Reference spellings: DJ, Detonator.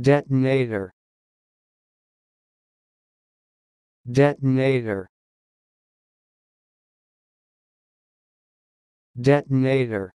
Detonator. Detonator. Detonator.